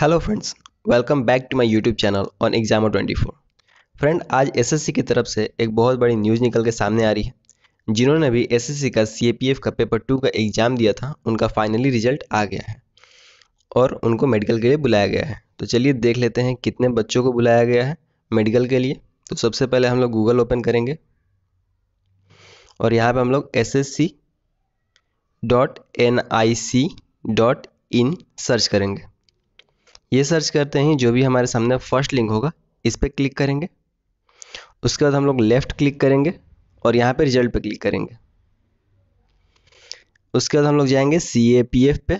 Hello friends, welcome back to my YouTube channel on Examer 24। Friend, आज SSC की तरफ से एक बहुत बड़ी न्यूज़ निकल के सामने आ रही है। जिन्होंने अभी एसएससी का सीएपीएफ का पेपर 2 का एग्ज़ाम दिया था, उनका फाइनली रिजल्ट आ गया है और उनको मेडिकल के लिए बुलाया गया है। तो चलिए देख लेते हैं कितने बच्चों को बुलाया गया है मेडिकल के लिए। तो सबसे पहले हम लोग गूगल ओपन करेंगे और यहाँ पर हम लोग ssc.nic.in सर्च करेंगे। ये सर्च करते हैं, जो भी हमारे सामने फर्स्ट लिंक होगा इस पर क्लिक करेंगे। उसके बाद हम लोग लेफ़्ट क्लिक करेंगे और यहाँ पे रिजल्ट पे क्लिक करेंगे। उसके बाद हम लोग जाएंगे CAPF पे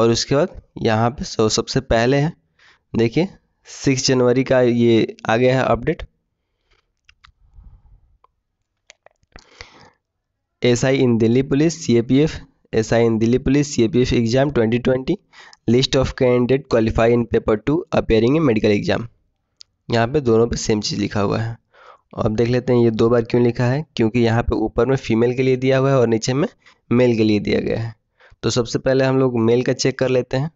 और उसके बाद यहाँ पे सबसे पहले है, देखिए 6 जनवरी का ये आ गया है update. SI in Delhi police CAPF, SI in Delhi Police CAPF Exam 2020 List of Candidate Qualify in Paper 2 Appearing in Medical Exam। यहाँ पे दोनों पे सेम चीज़ लिखा हुआ है। अब देख लेते हैं ये 2 बार क्यों लिखा है, क्योंकि यहाँ पे ऊपर में फीमेल के लिए दिया हुआ है और नीचे में मेल के लिए दिया गया है। तो सबसे पहले हम लोग मेल का चेक कर लेते हैं।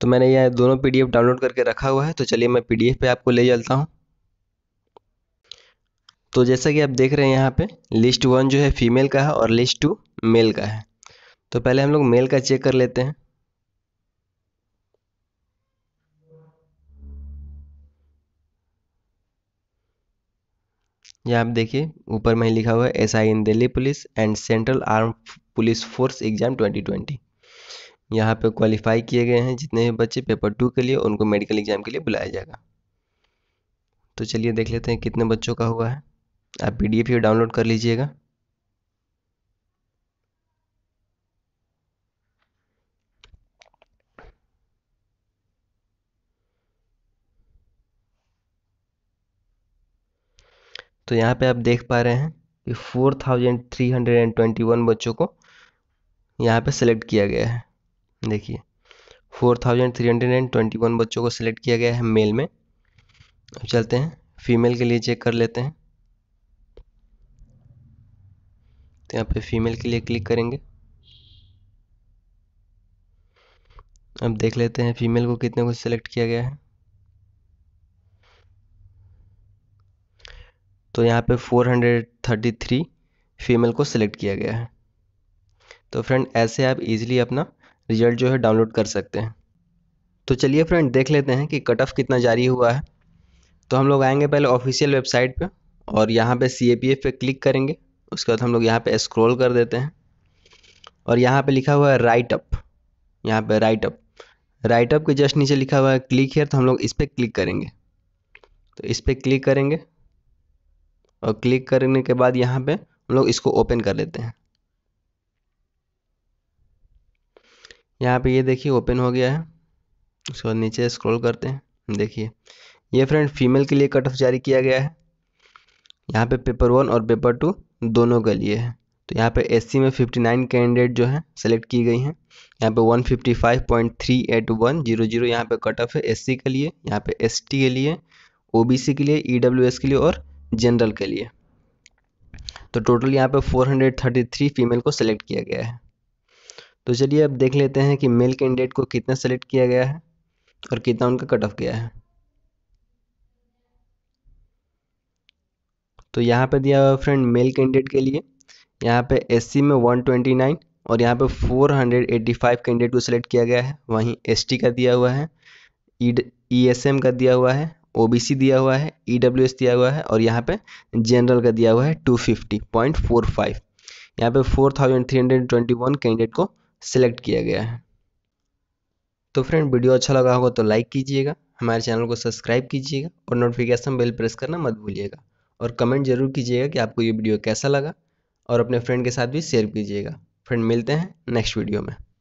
तो मैंने यह दोनों PDF डाउनलोड करके रखा हुआ है। तो चलिए मैं PDF पे आपको ले चलता हूँ। तो जैसा कि आप देख रहे हैं यहाँ पे लिस्ट 1 जो है फीमेल का है और लिस्ट 2 मेल का है। तो पहले हम लोग मेल का चेक कर लेते हैं। यहाँ आप देखिए ऊपर में लिखा हुआ है SI in Delhi police and central arm police force exam 2020। यहाँ पे क्वालिफाई किए गए हैं जितने भी बच्चे पेपर 2 के लिए, उनको मेडिकल एग्जाम के लिए बुलाया जाएगा। तो चलिए देख लेते हैं कितने बच्चों का हुआ है। आप PDF ये डाउनलोड कर लीजिएगा। तो यहाँ पे आप देख पा रहे हैं कि 4321 बच्चों को यहाँ पे सेलेक्ट किया गया है। देखिए 4321 बच्चों को सेलेक्ट किया गया है मेल में। अब चलते हैं फीमेल के लिए चेक कर लेते हैं। तो यहाँ पे फीमेल के लिए क्लिक करेंगे। अब देख लेते हैं फीमेल को कितने को सेलेक्ट किया गया है। तो यहाँ पे 433 फीमेल को सेलेक्ट किया गया है। तो फ्रेंड, ऐसे आप इजीली अपना रिजल्ट जो है डाउनलोड कर सकते हैं। तो चलिए फ्रेंड देख लेते हैं कि कट ऑफ कितना जारी हुआ है। तो हम लोग आएंगे पहले ऑफिशियल वेबसाइट पे और यहाँ पे CAPF पे क्लिक करेंगे। उसके बाद हम लोग यहाँ पे स्क्रॉल कर देते हैं और यहाँ पे लिखा हुआ है राइट अप। यहाँ पे राइट अप के जस्ट नीचे लिखा हुआ है क्लिक हियर। तो हम लोग इस पर क्लिक करेंगे। तो इस पर क्लिक करेंगे और क्लिक करने के बाद यहाँ पे हम लोग इसको ओपन कर लेते हैं। यहाँ पे ये देखिए ओपन हो गया है। उसके बाद नीचे स्क्रॉल करते हैं। देखिए ये फ्रेंड फीमेल के लिए कट ऑफ जारी किया गया है। यहाँ पे पेपर 1 और पेपर 2 दोनों के लिए है। तो यहाँ पे SC में 59 कैंडिडेट जो है सेलेक्ट की गई हैं। यहाँ पे 155.38100 यहाँ पे कट ऑफ है SC के लिए, यहाँ पे ST के लिए, OBC के लिए, EWS के लिए और जनरल के लिए। तो टोटल यहाँ पे 433 फीमेल को सेलेक्ट किया गया है। तो चलिए अब देख लेते हैं कि मेल कैंडिडेट को कितना सेलेक्ट किया गया है और कितना उनका कट ऑफ गया है। तो यहाँ पे दिया हुआ फ्रेंड मेल कैंडिडेट के लिए यहाँ पे SC में 129 और यहाँ पे 485 कैंडिडेट को सिलेक्ट किया गया है। वहीं ST का दिया हुआ है, ESM का दिया हुआ है, OBC दिया हुआ है, EWS दिया हुआ है और यहाँ पे जनरल का दिया हुआ है 250.45। यहाँ पे 4321 कैंडिडेट को सिलेक्ट किया गया है। तो फ्रेंड वीडियो अच्छा लगा होगा तो लाइक कीजिएगा, हमारे चैनल को सब्सक्राइब कीजिएगा और नोटिफिकेशन बेल प्रेस करना मत भूलिएगा। और कमेंट जरूर कीजिएगा कि आपको ये वीडियो कैसा लगा और अपने फ्रेंड के साथ भी शेयर कीजिएगा। फ्रेंड मिलते हैं नेक्स्ट वीडियो में।